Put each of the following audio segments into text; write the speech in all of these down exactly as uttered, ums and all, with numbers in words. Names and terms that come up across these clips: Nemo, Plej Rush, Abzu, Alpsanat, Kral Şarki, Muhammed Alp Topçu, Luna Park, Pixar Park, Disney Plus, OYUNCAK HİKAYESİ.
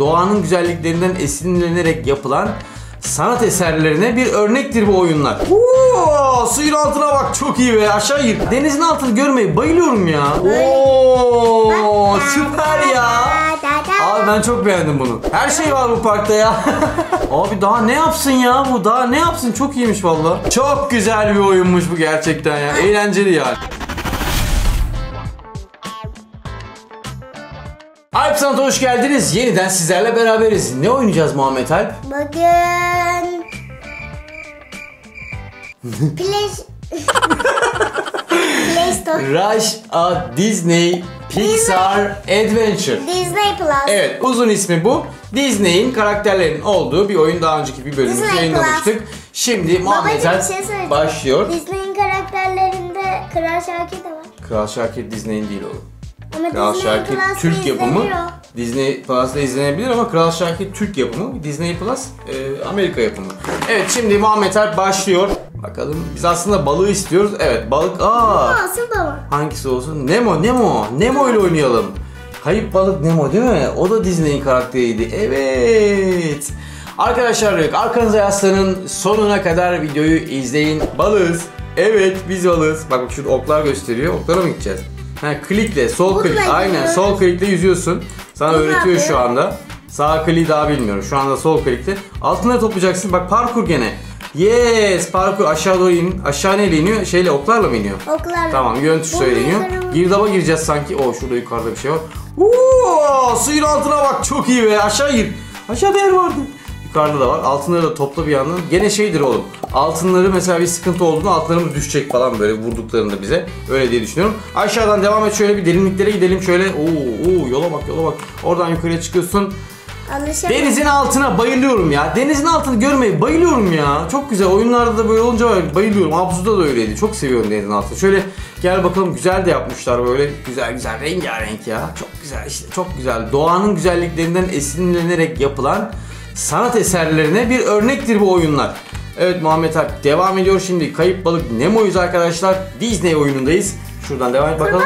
Doğanın güzelliklerinden esinlenerek yapılan sanat eserlerine bir örnektir bu oyunlar. Oo, suyun altına bak, çok iyi be, aşağı gir. Denizin altını görmeyi bayılıyorum ya. Oo, süper ya. Abi ben çok beğendim bunu. Her şey var bu parkta ya. Abi daha ne yapsın ya bu, daha ne yapsın, çok iyiymiş vallahi. Çok güzel bir oyunmuş bu gerçekten ya, eğlenceli yani. Alpsanat'a hoş geldiniz. Yeniden sizlerle beraberiz. Ne oynayacağız Muhammed Alp? Bugün... Plej... Plej Rush at Disney Pixar Adventure. Disney Plus. Evet, uzun ismi bu. Disney'in karakterlerinin olduğu bir oyun. Daha önceki bir bölümümüzde yayınlamıştık. Şimdi Muhammed Alp şey başlıyor. Disney'in karakterlerinde Kral Şarki de var. Kral Şarki Disney'in değil oğlum. Ama Kral Şarki Türk yapımı, Disney Plus'ta izlenebilir ama Kral Şarki Türk yapımı, Disney Plus e, Amerika yapımı. Evet, şimdi Muhammed Alp başlıyor. Bakalım, biz aslında balığı istiyoruz. Evet, balık. Aa. Asıl da var. Hangisi olsun? Nemo, Nemo. Nemo ile oynayalım. Kayıp balık Nemo değil mi? O da Disney'in karakteriydi. Evet. Arkadaşlar, arkanıza yaslanın. Sonuna kadar videoyu izleyin. Balığız. Evet, biz balığız. Bak, şurada oklar gösteriyor. Oklara mı gideceğiz? Ha, klikle, sol klik, aynen sol klikle yüzüyorsun. Sana ne öğretiyor abi şu anda. Sağ kliği daha bilmiyorum. Şu anda sol klikte. Altına toplayacaksın. Bak, parkur gene. Yes, parkur aşağı doğru in. Aşağı neyle iniyor? Şeyle, oklarla mı iniyor? Oklarla. Tamam, yön tuşuyla iniyor. Girdaba gireceğiz sanki. Oo, şurada yukarıda bir şey var. Oo, suyun altına bak, çok iyi be. Aşağı gir. Aşağıda yer vardı. Yukarıda da var. Altınları da topla bir yandan. Gene şeydir oğlum. Altınları mesela bir sıkıntı olduğunda altınlarımız düşecek falan, böyle vurduklarında bize. Öyle diye düşünüyorum. Aşağıdan devam et. Şöyle bir derinliklere gidelim. Şöyle ooo oo, yola bak, yola bak. Oradan yukarıya çıkıyorsun. Alışamadım. Denizin altına bayılıyorum ya. Denizin altını görmeyi bayılıyorum ya. Çok güzel. Oyunlarda da böyle olunca bayılıyorum. Abzu'da da öyleydi. Çok seviyorum denizin altını. Şöyle gel bakalım, güzel de yapmışlar böyle. Güzel güzel, rengarenk ya. Çok güzel işte. Çok güzel. Doğanın güzelliklerinden esinlenerek yapılan sanat eserlerine bir örnektir bu oyunlar. Evet Muhammed Alp devam ediyor şimdi. Kayıp balık Nemo'yuz arkadaşlar. Disney oyunundayız. Şuradan devam et bakalım.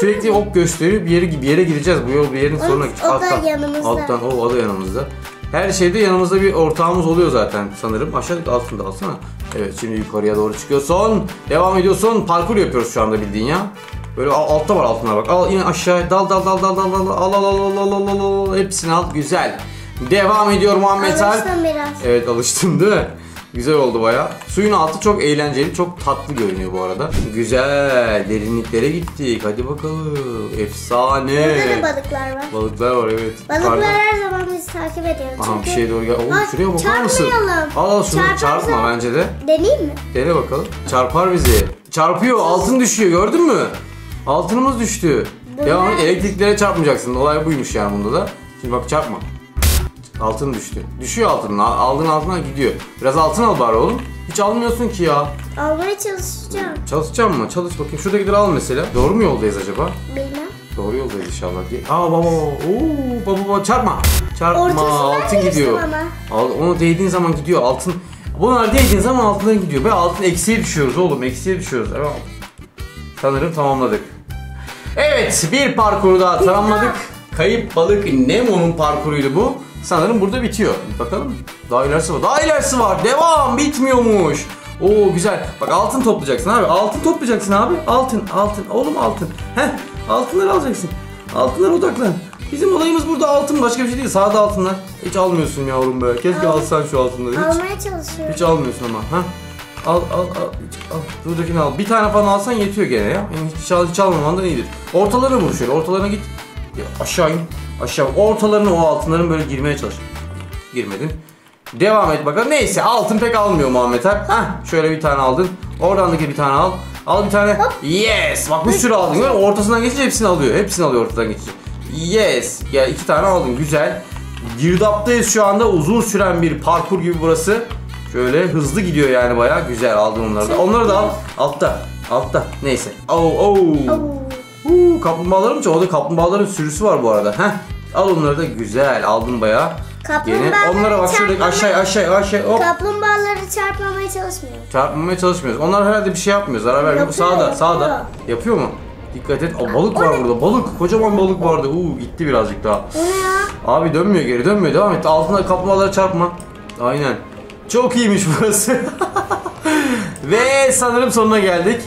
Sürekli ok gösteriyor. Bir yere bir yere gireceğiz. Bu yol bir yerin sonuna gideceğiz. Alttan. Alttan o ada yanımızda. Her şeyde yanımızda bir ortağımız oluyor zaten sanırım. Aşağıda altında alsana. Evet, şimdi yukarıya doğru çıkıyorsun. Devam ediyorsun. Parkur yapıyoruz şu anda bildiğin ya. Böyle altta var, altına bak. Al yine aşağı. Dal dal dal dal dal dal. Al al al al al al. Hepsini al. Güzel. Devam ediyor Muhammed Alp. Alıştım biraz. Evet, alıştım değil mi? Güzel oldu baya. Suyun altı çok eğlenceli, çok tatlı görünüyor bu arada. Güzel, derinliklere gittik. Hadi bakalım. Efsane. Burada da balıklar var. Balıklar var, evet. Balıklar Karda. Her zaman bizi takip ediyor. Aha, çünkü... bir şeye doğru gel. Oğlum şuraya bakar mısın? Al şunu, çarpma mı? Bence de. Deneyim mi? Dene bakalım. Çarpar bizi. Çarpıyor, altın düşüyor, gördün mü? Altınımız düştü. Bunlar... Devam et, elektriklere çarpmayacaksın. Olay buymuş yani bunda da. Şimdi bak, çarpma. Altın düştü. Düşüyor altının. Aldığın altına gidiyor. Biraz altın al bari oğlum. Hiç almıyorsun ki ya. Almaya çalışacağım. Çalışacağım mı? Çalış bakayım. Şurada gider al mesela. Doğru mu yoldayız acaba? Bilmem. Doğru yoldayız inşallah. Aa baba. Oo baba baba, çarpma. Çarpma. Ortasından altın gidiyor. Al, onu değdiğin zaman gidiyor altın. Bunlar değdiğin zaman altına gidiyor. Ve altın eksiye düşüyoruz oğlum. Eksiye düşüyoruz. Tamam. Sanırım tamamladık. Evet, bir parkuru daha tamamladık. Kayıp balık Nemo'nun parkuruydu bu. Sanırım burada bitiyor. Bakalım. Daha ilerisi var. Daha ilerisi var. Devam. Bitmiyormuş. Oo güzel. Bak, altın toplayacaksın abi. Altın toplayacaksın abi. Altın. Altın. Oğlum altın. Heh. Altınları alacaksın. Altınlara odaklan. Bizim olayımız burada altın. Başka bir şey değil. Sağda altınlar. Hiç almıyorsun yavrum be. Keşke al, alsan şu altınları. Hiç. Almaya çalışıyorum. Hiç almıyorsun ama. Heh. Al al al. Al. Buradakini al. Bir tane falan alsan yetiyor gene ya. Yani hiç, hiç almaman da iyidir. Ortalarına vur şöyle. Ortalarına git. Aşağı in. Aşağı ortalarını, o altınların böyle girmeye çalış. Girmedin. Devam et bakalım. Neyse, altın pek almıyor Muhammed Alp. Heh, şöyle bir tane aldın. Oradan da bir tane al. Al bir tane. Hop. Yes. Bak, bir sürü aldın. Ortasından geçince hepsini alıyor. Hepsini alıyor ortadan geçince. Yes. Ya, iki tane aldın. Güzel. Girdaptayız şu anda. Uzun süren bir parkur gibi burası. Şöyle hızlı gidiyor yani bayağı. Güzel, aldın onları da. Onları da al. Altta. Altta. Neyse. Oo oh, oo. Oh. Oh. Uuu, kaplumbağaların çoğu, da kaplumbağaların sürüsü var bu arada. Heh, al onları da, güzel aldın bayağı. Onlara bak, şuradaki aşağı aşağı aşağı hop. Kaplumbağaları çarpmamaya çalışmıyor. Çarpmamaya çalışmıyoruz. Onlar herhalde bir şey yapmıyor, zarar vermiyor. Sağda sağda. Yapıyor mu? Dikkat et. O balık var burada, balık. Kocaman balık vardı. Uuu, gitti birazcık daha. Abi dönmüyor, geri dönmüyor, devam et. Altına kapmalara çarpma. Aynen. Çok iyiymiş burası. Ve sanırım sonuna geldik.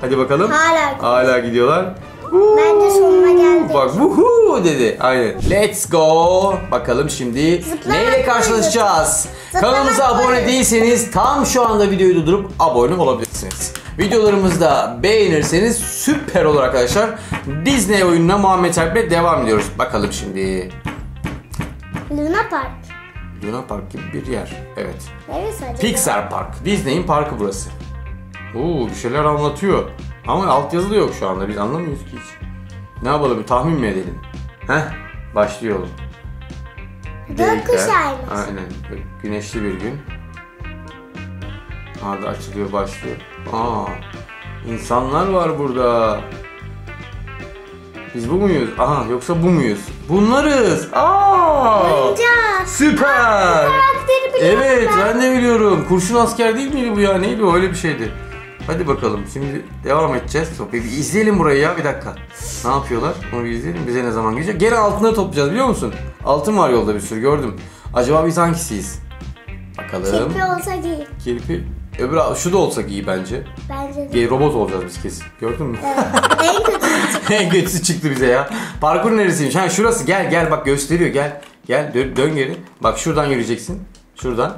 Hadi bakalım. Hala, Hala gidiyorlar. Bence sonuna geldik. Bak vuhuu dedi. Aynen. Let's go. Bakalım şimdi zıplamak neyle karşılaşacağız? Kanalımıza abone koydu. değilseniz tam şu anda videoyu durdurup abone olabilirsiniz. Videolarımızı da beğenirseniz süper olur arkadaşlar. Disney oyununa Muhammed Alp'le devam ediyoruz. Bakalım şimdi. Luna Park. Luna Park gibi bir yer. Evet. Neresi acaba? Pixar Park. Disney'in parkı burası. Oo, bir şeyler anlatıyor. Ama altyazı da yok şu anda. Biz anlamıyoruz ki hiç. Ne yapalım? Bir tahmin mi edelim? Heh. Başlayalım. Gökkuşağıymış. Aynen. Güneşli bir gün. Arda açılıyor, başlıyor. Aa, insanlar var burada. Biz bu muyuz? Aha, yoksa bu muyuz? Bunlarız. Aa! Oyuncak. Süper. Aa, bu evet, ben de biliyorum. Kurşun asker değil miydi bu ya? Neydi o? Öyle bir şeydi. Hadi bakalım. Şimdi devam edeceğiz. Bir izleyelim burayı ya, bir dakika. Ne yapıyorlar? Onu bir izleyelim. Bize ne zaman gelecek? Gene altına toplayacağız, biliyor musun? Altın var yolda bir sürü, gördüm. Acaba biz hangisiyiz? Bakalım. Kirpi olsa iyi. Kirpi. Öbür şu da olsa iyi bence. Bence de. Robot olacağız biz kesin. Gördün mü? Evet. En kötüsü çıktı. En kötüsü çıktı bize ya. Parkur neresiymiş? Ha şurası. Gel gel bak, gösteriyor. Gel. Gel dön, dön geri. Bak şuradan yürüyeceksin. Şuradan.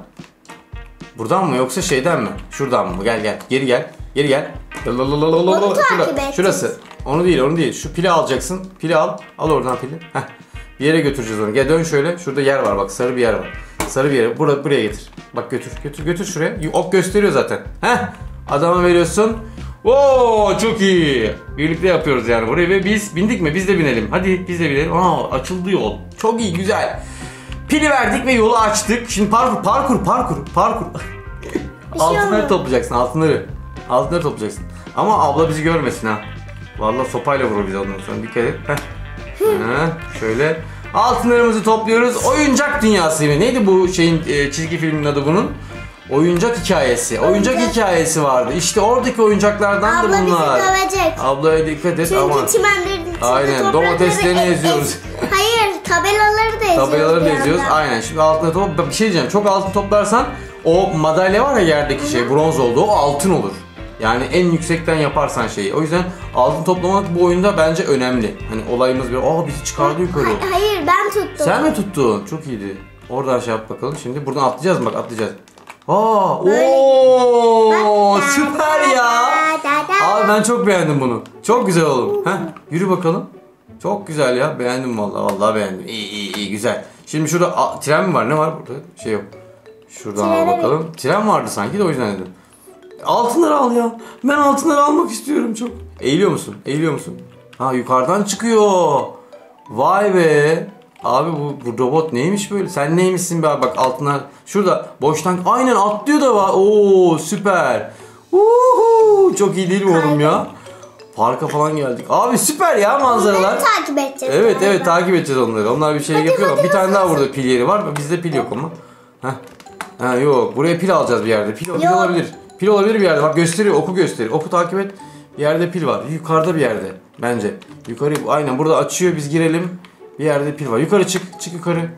Buradan mı yoksa şeyden mi? Şuradan mı? Gel gel. Geri gel. Geri gel. Şura, şurası. Onu değil, onu değil. Şu pili alacaksın. Pili al. Al oradan pili. Heh. Bir yere götüreceğiz onu. Gel dön şöyle. Şurada yer var bak. Sarı bir yer var. Sarı bir yere. Buraya, buraya getir. Bak götür. Götür götür şuraya. Ok gösteriyor zaten. Heh. Adama veriyorsun. Oo, çok iyi. Birlikte yapıyoruz yani burayı ve biz bindik mi? Biz de binelim. Hadi biz de binelim. Aa, açıldı yol. Çok iyi, güzel. Pili verdik ve yolu açtık. Şimdi parkur, parkur, parkur, parkur. Altınları şey toplayacaksın, altınları. Altınları toplayacaksın. Ama abla bizi görmesin ha. Vallahi sopayla vurur bizi ondan sonra. Dikkat et. Heh. Heh. Şöyle. Altınlarımızı topluyoruz. Oyuncak dünyası mı? Neydi bu şeyin, çizgi filmin adı bunun? Oyuncak hikayesi. Oyuncak, oyuncak hikayesi vardı. İşte oradaki oyuncaklardan da bunlar. Abla bizi dövecek. Ablaya dikkat et. Çünkü ama çimenlerin içinde. Aynen. Domateslerini eziyoruz. Hayır, tabelaları da eziyoruz. Tabelaları da eziyoruz. Aynen. Şimdi altına topla. Bir şey diyeceğim. Çok altın toplarsan o madalya var ya yerdeki, hı-hı, şey bronz oldu. O altın olur. Yani en yüksekten yaparsan şeyi. O yüzden altın toplamak bu oyunda bence önemli. Hani olayımız bir. Aa, bizi çıkardı yukarı. Hayır, ben tuttum. Sen mi tuttun? Çok iyiydi. Oradan şey yap bakalım. Şimdi buradan atlayacağız mı? Bak atlayacağız. Aa, ooo, süper ya. Abi ben çok beğendim bunu. Çok güzel oğlum. Heh, yürü bakalım. Çok güzel ya. Beğendim vallahi. Vallahi beğendim. İyi iyi iyi, güzel. Şimdi şurada a, tren mi var? Ne var burada? Şey yok. Şuradan al bakalım. Tren vardı sanki de, o yüzden dedim. Altınları al ya. Ben altınları almak istiyorum çok. Eğiliyor musun? Eğiliyor musun? Ha, yukarıdan çıkıyor. Vay be. Abi bu, bu robot neymiş böyle? Sen neymişsin be abi? Bak altınlar şurada boştan. Aynen, atlıyor da var. Oo, süper. Uhu, çok iyi değil mi oğlum ya? Parka falan geldik. Abi süper ya manzaralar. Onları takip edeceğiz. Evet evet, takip edeceğiz onları. Onlar bir şey yapıyor. Bir tane daha burada pil yeri var mı? Bizde pil yok ama. Heh. Ha yok. Buraya pil alacağız bir yerde. Pil, pil olabilir. Pil olabilir bir yerde. Bak gösteriyor. Oku gösteriyor. Oku takip et. Bir yerde pil var. Yukarıda bir yerde. Bence. Yukarı. Aynen burada açıyor. Biz girelim. Bir yerde pil var. Yukarı çık. Çık yukarı.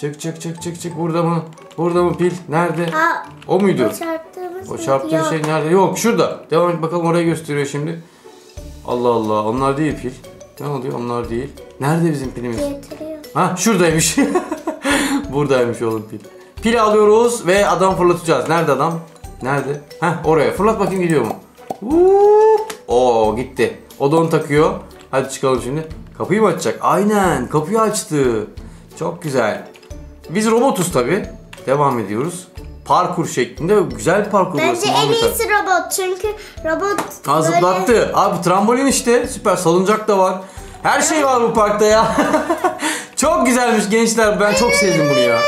Çık çık çık çık çık. Burada mı? Burada mı pil? Nerede? Ha, o muydu? O çarptığımız o çarptığı yok. Şey nerede? Yok şurada. Devam et bakalım, oraya gösteriyor şimdi. Allah Allah. Onlar değil pil. Ne oluyor? Onlar değil. Nerede bizim pilimiz? Getiriyor. Ha şuradaymış. Buradaymış oğlum pil. Pil alıyoruz ve adam fırlatacağız. Nerede adam? Nerede? Ha oraya. Fırlat bakayım, gidiyor mu? Oo, gitti. O da onu takıyor. Hadi çıkalım şimdi. Kapıyı mı açacak? Aynen, kapıyı açtı. Çok güzel. Biz robotuz tabi. Devam ediyoruz. Parkur şeklinde, güzel bir parkur. Bence en iyisi robot, çünkü robot ha, zıplattı. Böyle... Abi trambolin işte, süper. Salıncak da var. Her evet. şey var bu parkta ya. Çok güzelmiş gençler, ben çok sevdim bunu ya.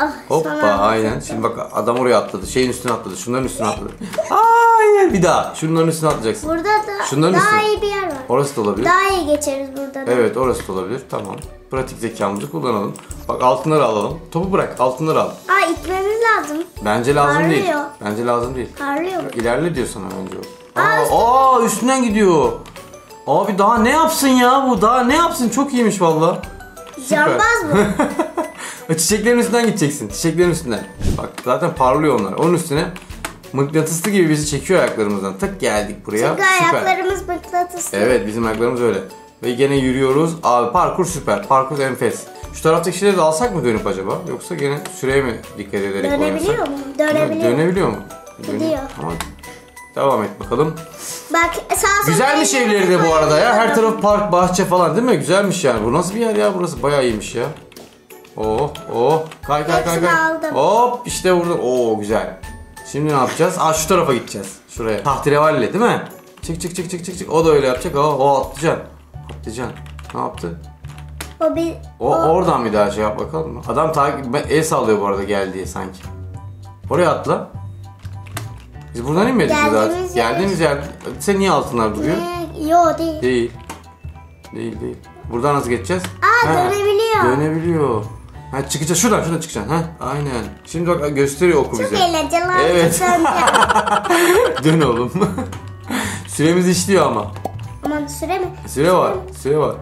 Oh, hoppa aynen. Şimdi bak adam oraya atladı. Şeyin üstüne atladı. Şunların üstüne atladı. Hayır, bir daha. Şunların üstüne atlayacaksın. Burada da şunların daha üstüne. iyi bir yer var. Orası da olabilir. Daha iyi geçeriz buradan. Evet, orası da olabilir. Tamam. Pratik zekamızı kullanalım. Bak altınları alalım. Topu bırak. Altınları al. Aa, itmemiz lazım. Bence lazım Parlıyor. değil. Bence lazım değil. Parlıyor. İlerle diyor sana önce o. Aa, üstüne. Aa, üstünden gidiyor. Abi daha ne yapsın ya bu? Daha ne yapsın? Çok iyiymiş vallahi. Cambaz mı? Çiçeklerin üstünden gideceksin. Çiçeklerin üstünden. Bak zaten parlıyor onlar. Onun üstüne mıknatıslı gibi bizi çekiyor ayaklarımızdan. Tık geldik buraya. Çünkü süper. Ayaklarımız mıknatıslı. Evet bizim ayaklarımız öyle. Ve gene yürüyoruz. Abi parkur süper. Parkur enfes. Şu taraftaki şeyleri de alsak mı dönüp acaba? Yoksa gene süreye mi dikkat ederek oynarsak? Dönebiliyor mu? Dönebiliyor. Dönebiliyor mu? Gidiyor. Tamam. Devam et bakalım. Bak sağ güzelmiş evleri de bu arada ya. Her taraf park, bahçe falan değil mi? Güzelmiş yani. Bu nasıl bir yer ya? Burası bayağı iyiymiş ya. Oh oh. Kay kay kay kay. Hop işte burada. Oo güzel. Şimdi ne yapacağız? Aa şu tarafa gideceğiz. Şuraya. Tahterevalle değil mi? Çık çık çık çık çık çık. O da öyle yapacak. O, o atlayacaksın. Atlayacaksın. Ne yaptı? O bir... O, o oradan bir daha şey yap bakalım mı? Adam takip... El sallıyor bu arada gel diye sanki. Oraya atla. Biz buradan inmedik mi daha? Yer. Geldiğimiz yer. Sen niye altınlar duruyor? Yok değil. Değil. Değil değil. Buradan nasıl geçeceğiz? Aa ha, dönebiliyor. Dönebiliyor. Ha çıkacağız şuradan şuradan çıkacaksın. Ha aynen. Şimdi bak gösteriyor oku bize. Çok eğlenceli. Evet. Dön oğlum. Süremiz işliyor ama. Aman süre mi? Süre var. Süre var.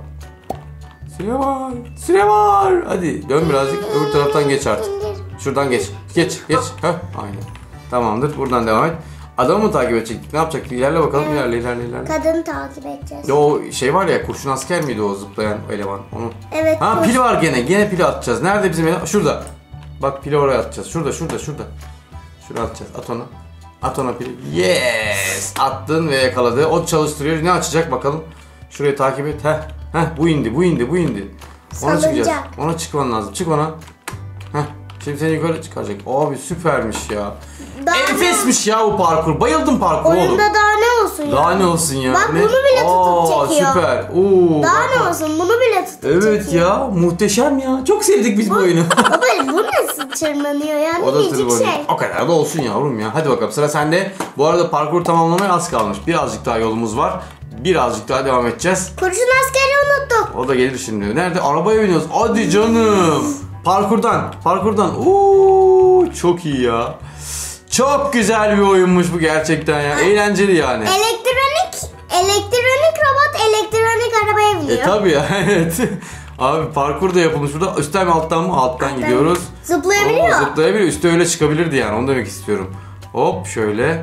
Süre var. Süre var. Hadi dön birazcık. Öbür taraftan geç artık. Şuradan geç. Geç geç. Ha aynen. Tamamdır. Buradan devam et. Adamı mı takip edecektik? Ne yapacaktık? İlerle bakalım. Evet. İlerle, ilerle, ilerle. Kadını takip edeceğiz. Ya o şey var ya, kurşun asker miydi o zıplayan eleman? Onu. Evet. Ha kurşun. Pil var gene. Gene pili atacağız. Nerede bizim eleman? Şurada. Bak pili oraya atacağız. Şurada, şurada, şurada. Şuraya atacağız. At onu. At ona pili. Yes! Attın ve yakaladı. O çalıştırıyor. Ne açacak bakalım? Şurayı takip et. Heh. Heh. Bu indi, bu indi, bu indi. Ona salınacak. Çıkacağız. Ona çıkman lazım. Çık ona. Heh. Şimdi seni yukarı çıkaracak. Abi süpermiş ya. Enfesmiş ya bu parkur. Bayıldım parkur oğlum. Oyunda daha ne olsun ya? Daha ne olsun ya? Bak ne? Bunu bile tutup aa, çekiyor. Süper. Oo, daha bak, ne bak. Olsun bunu bile tutup evet çekiyor. Evet ya muhteşem ya. Çok sevdik biz bu, bu oyunu. Baba bu nasıl çırmanıyor ya? O da tırmanıyor. Şey. O kadar da olsun yavrum ya. Hadi bakalım sıra sende. Bu arada parkur tamamlamaya az kalmış. Birazcık daha yolumuz var. Birazcık daha devam edeceğiz. Kurşun askeri unuttuk. O da gelir şimdi. Nerede? Arabaya biniyoruz. Hadi canım. Parkurdan, parkurdan. Ooo çok iyi ya. Çok güzel bir oyunmuş bu gerçekten ya. Eğlenceli yani. Elektronik, elektronik robot, elektronik arabaya biniyor. E tabi ya evet. Abi parkur da yapılmış burada. Üstten mi alttan mı? Alttan, alttan gidiyoruz. Zıplayabiliyor. Oo, zıplayabiliyor. Üstte öyle çıkabilirdi yani. Onu demek istiyorum. Hop şöyle.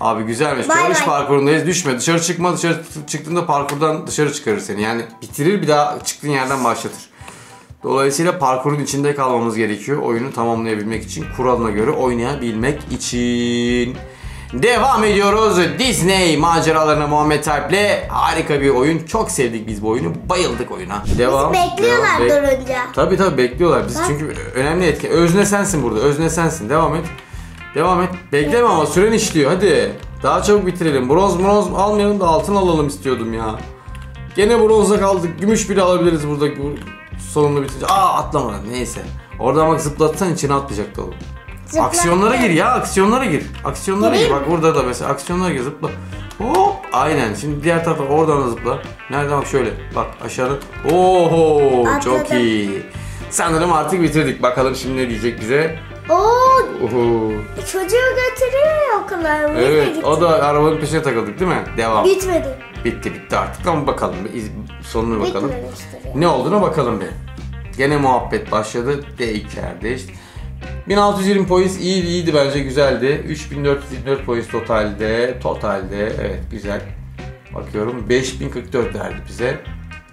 Abi güzelmiş. Yarış parkurundayız. Düşme. Dışarı çıkma. Dışarı çıktığında parkurdan dışarı çıkarır seni. Yani bitirir bir daha çıktığın yerden başlatır. Dolayısıyla parkurun içinde kalmamız gerekiyor. Oyunu tamamlayabilmek için. Kuralına göre oynayabilmek için. Devam ediyoruz. Disney maceralarına Muhammed Alp'le. Harika bir oyun. Çok sevdik biz bu oyunu. Bayıldık oyuna. Devam. Bizi bekliyorlar durunca. Tabii tabii bekliyorlar. Biz çünkü önemli etken. Özne sensin burada. Özne sensin. Devam et. Devam et. Bekleme ama süren işliyor. Hadi. Daha çabuk bitirelim. Bronz bronz almayalım da altın alalım istiyordum ya. Gene bronzda kaldık. Gümüş bile alabiliriz burada. Sonunda bitince aa atlamadı neyse. Oradan bak zıplatsan içine atlayacaktı oğlum. Zıplatma. Aksiyonlara gir ya aksiyonlara gir. Aksiyonlara gireyim. Gir bak burada da mesela aksiyonlara gir zıpla. Hop aynen şimdi diğer tarafa oradan da zıpla. Nereden bak şöyle bak aşağıda. Oho atladım. Çok iyi. Sanırım artık bitirdik bakalım şimdi ne diyecek bize. Oo. Oho. Çocuğu götürüyor okula. Evet o da arabanın peşine takıldık değil mi? Devam. Bitmedi. Bitti bitti artık ama bakalım sonuna bakalım. Ne olduğuna bakalım bir. Gene muhabbet başladı. D iki kardeş. bin altı yüz yirmi points iyi iyiydi bence güzeldi. üç bin dört yüz yirmi dört points totalde. Totalde evet güzel. Bakıyorum beş bin kırk dört verdi bize.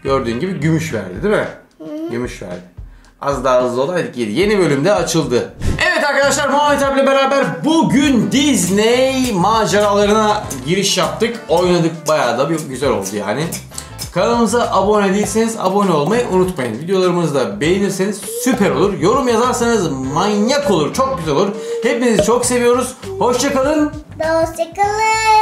Gördüğün gibi gümüş verdi değil mi? Hı-hı. Gümüş verdi. Az daha hızlı olaydık yedi. Yeni bölümde açıldı. Evet arkadaşlar Muhammed abiyle beraber bugün Disney maceralarına giriş yaptık. Oynadık bayağı da bir güzel oldu yani. Kanalımıza abone değilseniz abone olmayı unutmayın. Videolarımızı da beğenirseniz süper olur. Yorum yazarsanız manyak olur. Çok güzel olur. Hepinizi çok seviyoruz. Hoşçakalın. Hoşçakalın.